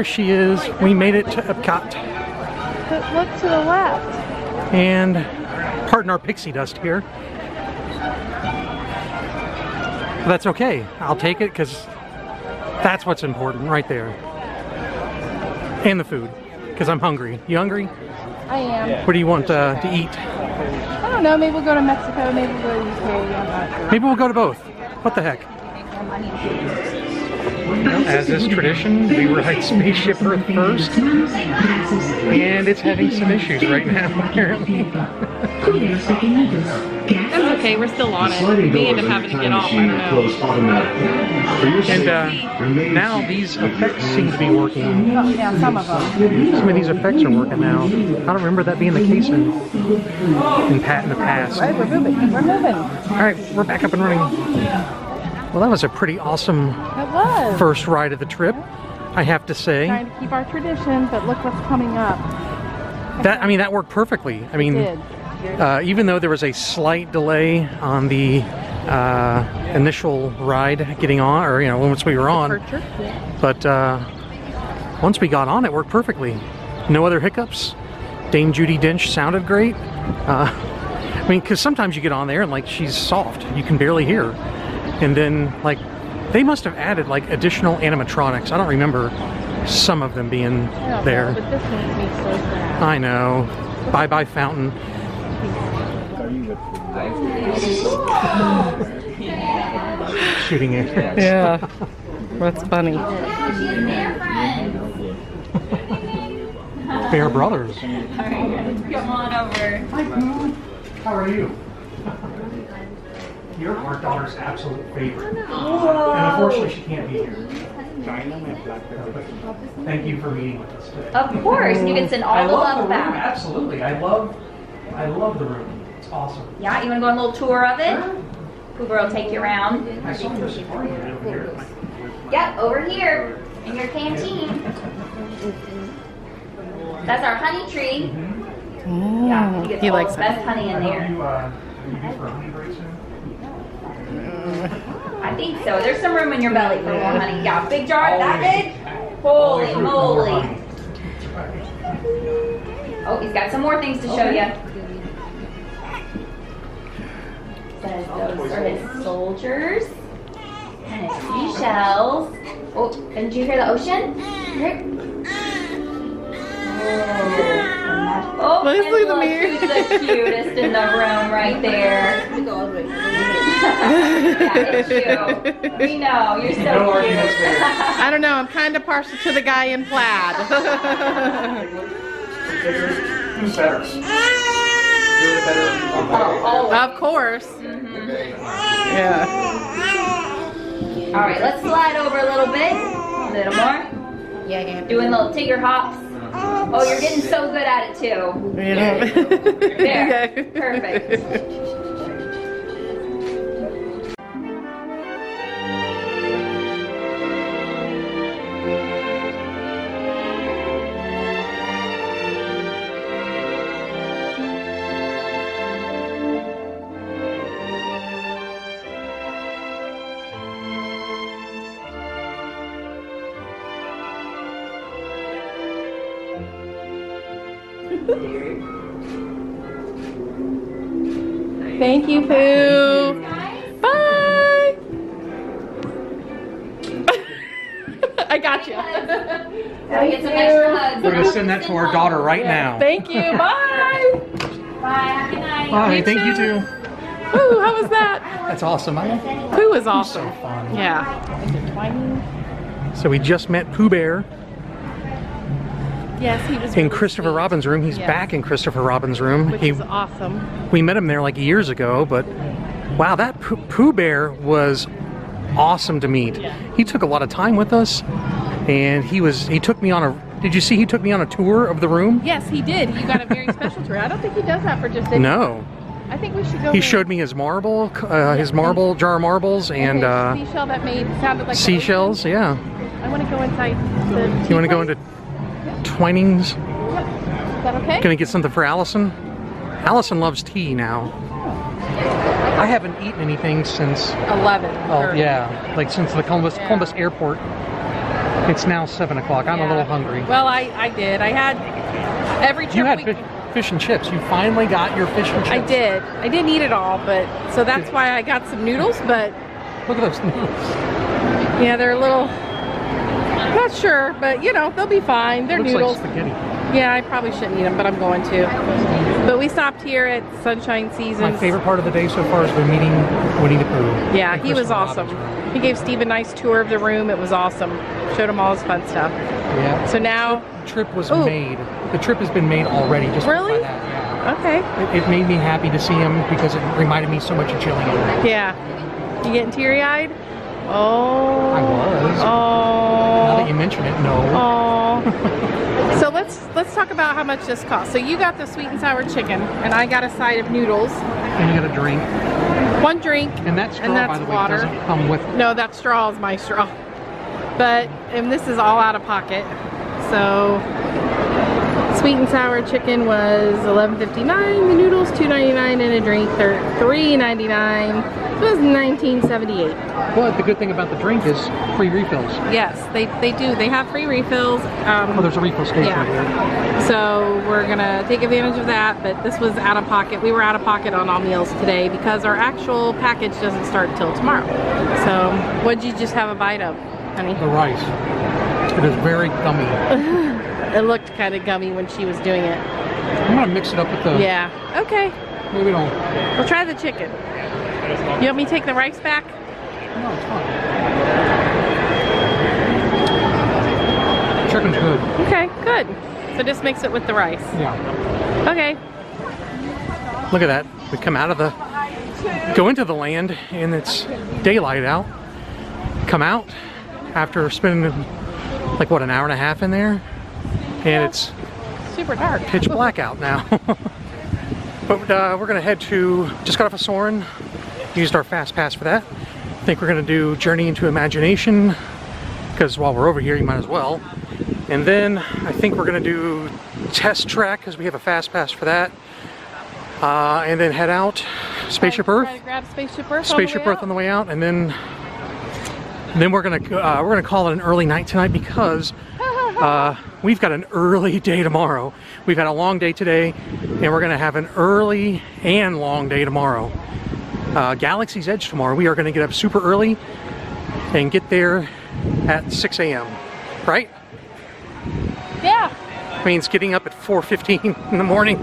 here she is. We made it to Epcot. But look to the left. And pardon our pixie dust here. But that's okay. I'll take it because that's what's important right there. And the food. Because I'm hungry. You hungry? I am. What do you want to eat? I don't know. Maybe we'll go to Mexico. Maybe we'll go to UK. Maybe we'll go to both. What the heck? As is tradition, we ride Spaceship Earth first, and it's having some issues right now, apparently. That's okay, we're still on it. We end up having to get off, I don't know. And now these effects seem to be working. Yeah, some of them. Some of these effects are working now. I don't remember that being the case in the past. Right, we're moving. We're moving. All right, we're back up and running. Well, that was a pretty awesome first ride of the trip, I have to say. Trying to keep our tradition, but look what's coming up. That, I mean, that worked perfectly. I mean, even though there was a slight delay on the initial ride getting on, or, you know, once we were on, but once we got on, it worked perfectly. No other hiccups. Dame Judy Dench sounded great. I mean, because sometimes you get on there and, like, she's soft. You can barely hear. And then, like, they must have added, like, additional animatronics. I don't remember some of them being there. But this makes me so sad. I know. Bye-bye fountain. Shooting it. Yeah. That's funny. Bear Brothers. Come on over. Hi, Moon. How are you? You're our daughter's absolute favorite. Whoa. And unfortunately, she can't be here. Thank you for meeting with us today. Of course, you can send all the love back. Absolutely, I love the room. It's awesome. Yeah, you want to go on a little tour of it? Cooper will take you around. Yep, over here in your canteen. That's our honey tree. Mm-hmm. Yeah, you get all the best honey in there. Are you for a honey break soon? I think so. There's some room in your belly for more honey. Yeah, big jar that big? Holy moly. Oh, he's got some more things to show you. Says those are his soldiers. And his seashells. Oh, didn't you hear the ocean? Oh, and look, who's the cutest in the room right there? Yeah, it's you. We know. You're so cute. I don't know. I'm kind of partial to the guy in plaid. Who's better? Of course. Mm-hmm. Yeah. All right, let's slide over a little bit. A little more. Yeah. Doing little tigger hops. Oh, you're getting so good at it, too. Yeah. There. Okay. Perfect. Thank you, Pooh. Bye. I got you. Get some extra hugs. We're gonna send that to our daughter right now. Thank you. Bye. Bye. Happy night. Bye. You thank too. You too. Pooh, how was that? That's awesome. Pooh is awesome. So fun. Yeah. So we just met Pooh Bear. Yes, he was in Christopher Robin's room. He's back in Christopher Robin's room. Which is awesome. We met him there like years ago, but wow, that Pooh Bear was awesome to meet. Yeah. He took a lot of time with us, and he took me on a. Did you see he took me on a tour of the room? Yes, he did. He got a very special tour. I don't think he does that for just anyone. No. I think we should go. He showed me his marble, jar of marbles, and seashell that sounded like seashells. Yeah. I want to go inside. You want to go into Twinings. Is that okay? Gonna get something for Allison. Allison loves tea now. I haven't eaten anything since 11. Oh yeah, like since the Columbus Airport. It's now 7 o'clock. I'm a little hungry. Well, I did. I had every trip. You had fish and chips. You finally got your fish and chips. I did. I didn't eat it all, but so that's why I got some noodles. But look at those noodles. Yeah, they're a little. Not sure, but you know they'll be fine. They're noodles. Looks like spaghetti. Yeah, I probably shouldn't eat them, but I'm going to. But we stopped here at Sunshine Seasons. My favorite part of the day so far has been meeting Winnie the Pooh. Yeah, he was awesome. He gave Steve a nice tour of the room. It was awesome. Showed him all his fun stuff. Yeah. So now the trip was made. The trip has been made already. Just really? By that. Yeah. Okay. It made me happy to see him because it reminded me so much of Chilling. Yeah. You getting teary-eyed? Oh. I was. Oh. Now that you mention it, no. Oh. So let's talk about how much this cost. So you got the sweet and sour chicken, and I got a side of noodles. And you got a drink. One drink. And that straw, by the way, doesn't come with it. No, that straw is my straw. But and this is all out of pocket. So sweet and sour chicken was $11.59. The noodles $2.99, and a drink $3.99. It was $19.78. But the good thing about the drink is free refills. Yes, they do. They have free refills. Oh, there's a refill station here. So we're gonna take advantage of that. But this was out of pocket. We were out of pocket on all meals today because our actual package doesn't start till tomorrow. So what'd you just have a bite of, honey? The rice. It is very gummy. It looked kind of gummy when she was doing it. I'm gonna mix it up with the. Yeah. Okay. Maybe don't. We'll try the chicken. You want me to take the rice back? No, it's fine. Chicken's good. Okay, good. So just mix it with the rice. Yeah. Okay. Look at that. We come out of the, go into the land, and it's daylight out. Come out after spending like what, an hour and a half in there, and it's super dark, pitch black out now. But we're gonna head to. Just got off of Soarin'. Used our fast pass for that. I think we're gonna do Journey into Imagination because while we're over here, you might as well. And then I think we're gonna do Test Track because we have a fast pass for that. And then head out Spaceship Earth. Grab Spaceship Earth. Spaceship Earth on the way out, and then we're gonna call it an early night tonight because we've got an early day tomorrow. We've had a long day today, and we're gonna have an early and long day tomorrow. Galaxy's Edge tomorrow. We are going to get up super early and get there at 6 a.m. Right? Yeah. It means getting up at 4:15 in the morning.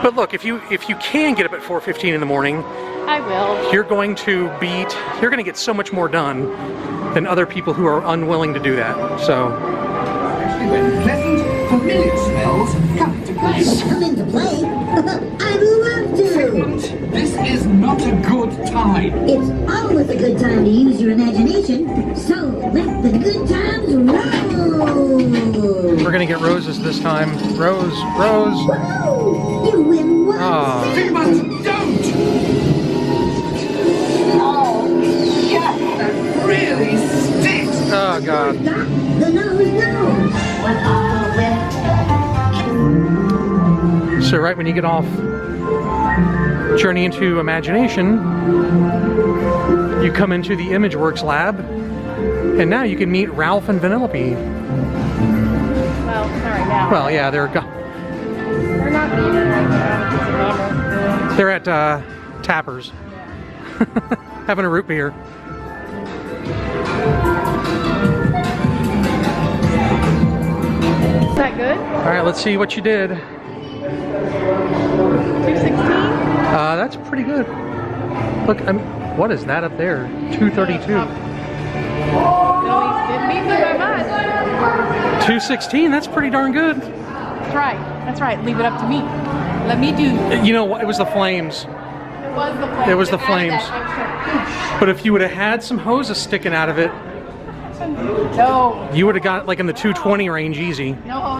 But look, if you can get up at 4:15 in the morning, I will. You're going to get so much more done than other people who are unwilling to do that. So. When pleasant, familiar smells come to place. Come into play. I'd love to. This is not a good time. It's always a good time to use your imagination, so let the good times roll. We're gonna get roses this time. Rose, Rose. Whoa, you win one. Oh. You must don't. Oh, yeah, that really stinks. Oh, God. The nose knows. We're all wet. So right when you get off Journey into Imagination, you come into the ImageWorks lab, and now you can meet Ralph and Vanellope. Well, not right now. Well, yeah, they're gone. They're not meeting right now. They're at Tapper's. Yeah. Having a root beer. Is that good? Alright, let's see what you did. 216? That's pretty good. Look, what is that up there? 232. 216, that's pretty darn good. That's right. That's right. Leave it up to me. Let me do. You know what? It was the flames. It was the flames. It was the flames. But if you would have had some hoses sticking out of it, no. You would have got like in the 220 range easy. No.